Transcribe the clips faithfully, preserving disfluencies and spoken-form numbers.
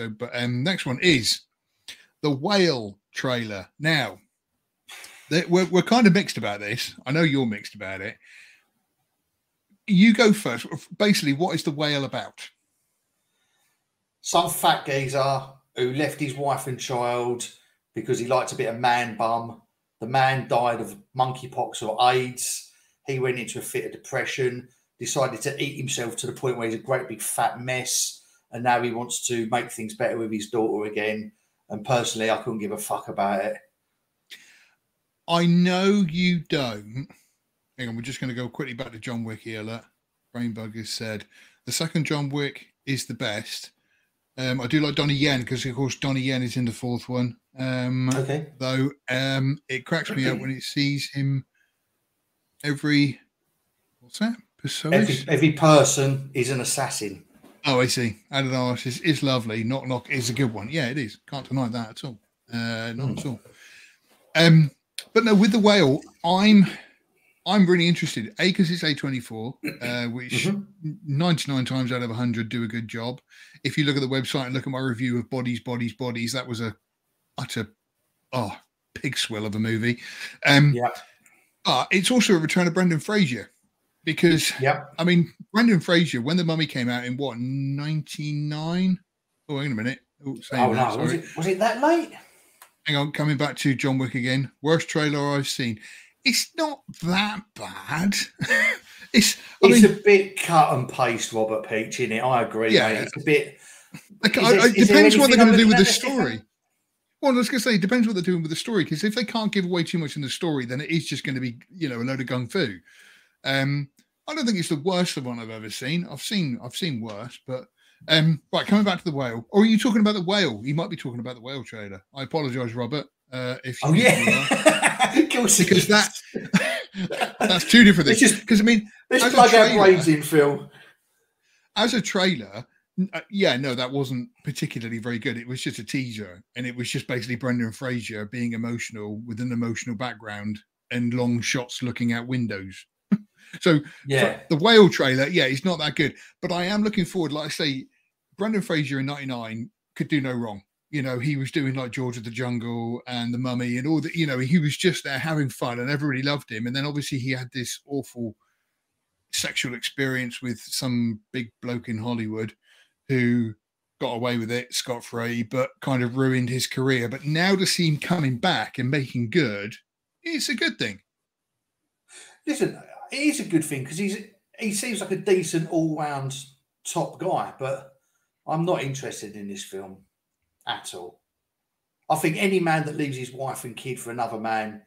episode. But um, next one is The Whale trailer. Now, they, we're, we're kind of mixed about this. I know you're mixed about it. You go first. Basically, what is The Whale about? Some fat geezer who left his wife and child because he liked a bit of man bum. The man died of monkeypox or AIDS. He went into a fit of depression, decided to eat himself to the point where he's a great big fat mess, and now he wants to make things better with his daughter again. And personally, I couldn't give a fuck about it. I know you don't. Hang on, we're just going to go quickly back to John Wick here. Look, Brainbug has said, the second John Wick is the best. Um, I do like Donnie Yen because, of course, Donnie Yen is in the fourth one. Um, okay. Though um, it cracks me okay. up when it sees him every... What's that? Every, every person is an assassin. Oh, I see. Added Arse is, is lovely. Knock Knock is a good one. Yeah, it is. Can't deny that at all. Uh, not mm. at all. Um, but no, with The Whale, I'm I'm really interested. A, because it's A twenty-four, uh, which mm-hmm. ninety-nine times out of one hundred do a good job. If you look at the website and look at my review of Bodies, Bodies, Bodies, that was a utter oh, pig swill of a movie. Um, yeah. But it's also a return of Brendan Fraser. Because, yep. I mean, Brendan Fraser, when The Mummy came out in, what, ninety-nine? Oh, hang on a minute. Oh, oh no, was it, was it that late? Hang on, coming back to John Wick again. Worst trailer I've seen. It's not that bad. it's I it's mean, a bit cut and paste, Robert Peach, isn't it? I agree, yeah. Mate. It's a bit... Like, I, it, it depends what they're going to do with the story. Well, I was going to say, it depends what they're doing with the story, because if they can't give away too much in the story, then it is just going to be, you know, a load of gung fu. Um, I don't think it's the worst of one I've ever seen. I've seen, I've seen worse, but um, right. Coming back to The Whale, or are you talking about The Whale? You might be talking about The Whale trailer. I apologise, Robert. Uh, if you oh yeah, because that that's two different things. Because I mean, let's plug our brains in, Phil. As a trailer, uh, yeah, no, that wasn't particularly very good. It was just a teaser, and it was just basically Brendan Fraser being emotional with an emotional background and long shots looking out windows. So yeah, The Whale trailer, yeah, it's not that good. But I am looking forward. Like I say, Brendan Fraser in ninety-nine could do no wrong. You know, he was doing like George of the Jungle and The Mummy and all that. You know, he was just there having fun and everybody loved him. And then obviously he had this awful sexual experience with some big bloke in Hollywood who got away with it scot-free, but kind of ruined his career. But now to see him coming back and making good, it's a good thing. Listen... It is a good thing because he's he seems like a decent all-round top guy, but I'm not interested in this film at all. I think any man that leaves his wife and kid for another man,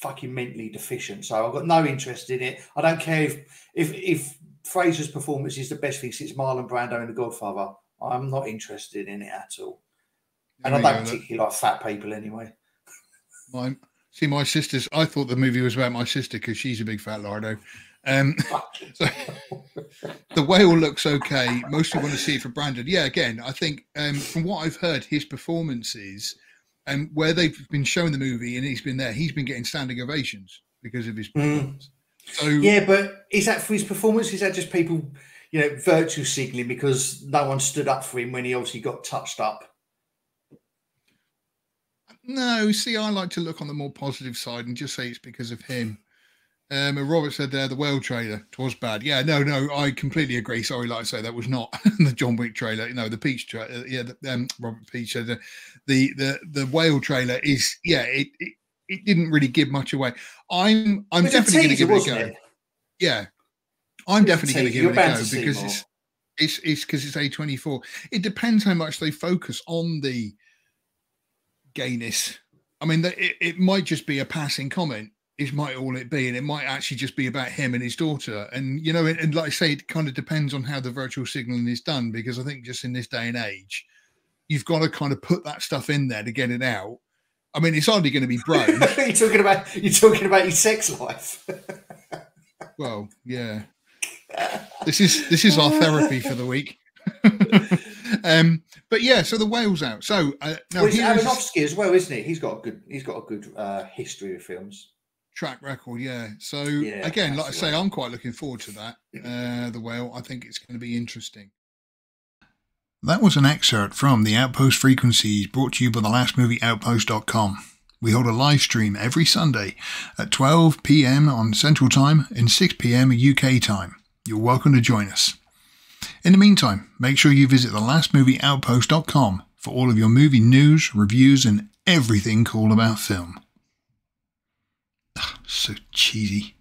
fucking mentally deficient. So I've got no interest in it. I don't care if if, if Fraser's performance is the best thing since Marlon Brando in The Godfather. I'm not interested in it at all, and I don't particularly like fat people anyway. Mine. See, my sister's... I thought the movie was about my sister because she's a big fat lardo. Um, so, The Whale looks okay. Mostly want to see it for Brandon. Yeah, again, I think um, from what I've heard, his performances, and um, where they've been showing the movie and he's been there, he's been getting standing ovations because of his performance. Mm. So, yeah, but is that for his performance? Is that just people, you know, virtue signalling because no one stood up for him when he obviously got touched up? No, see, I like to look on the more positive side and just say it's because of him. Um, and Robert said there, The Whale trailer, 'twas bad. Yeah, no, no, I completely agree. Sorry, like I say, that was not the John Wick trailer. You know, the Peach trailer. Yeah, the, um, Robert Peach said the, the the the Whale trailer is. Yeah, it it, it didn't really give much away. I'm I'm it's definitely going to give it a go. It? Yeah, I'm it's definitely going to give You're it a go because more. it's it's it's because it's A twenty-four. It depends how much they focus on the gayness. I mean, it, it might just be a passing comment. It might all it be, and it might actually just be about him and his daughter. And you know, and, and like I say, it kind of depends on how the virtual signaling is done. Because I think just in this day and age, you've got to kind of put that stuff in there to get it out. I mean, it's hardly going to be bro. you're talking about you're talking about your sex life. Well, yeah. This is this is our therapy for the week. Um, but yeah, so The Whale's out. So uh, now well, Aronofsky as well, isn't he? He's got a good, he's got a good uh, history of films, track record. Yeah. So yeah, again, like I say, I'm quite looking forward to that. Uh, the Whale. I think it's going to be interesting. That was an excerpt from The Outpost Frequencies, brought to you by the last movie outpost dot com. We hold a live stream every Sunday at twelve p m on Central Time and six p m U K time. You're welcome to join us. In the meantime, make sure you visit the last movie outpost dot com for all of your movie news, reviews, and everything cool about film. Ugh, so cheesy.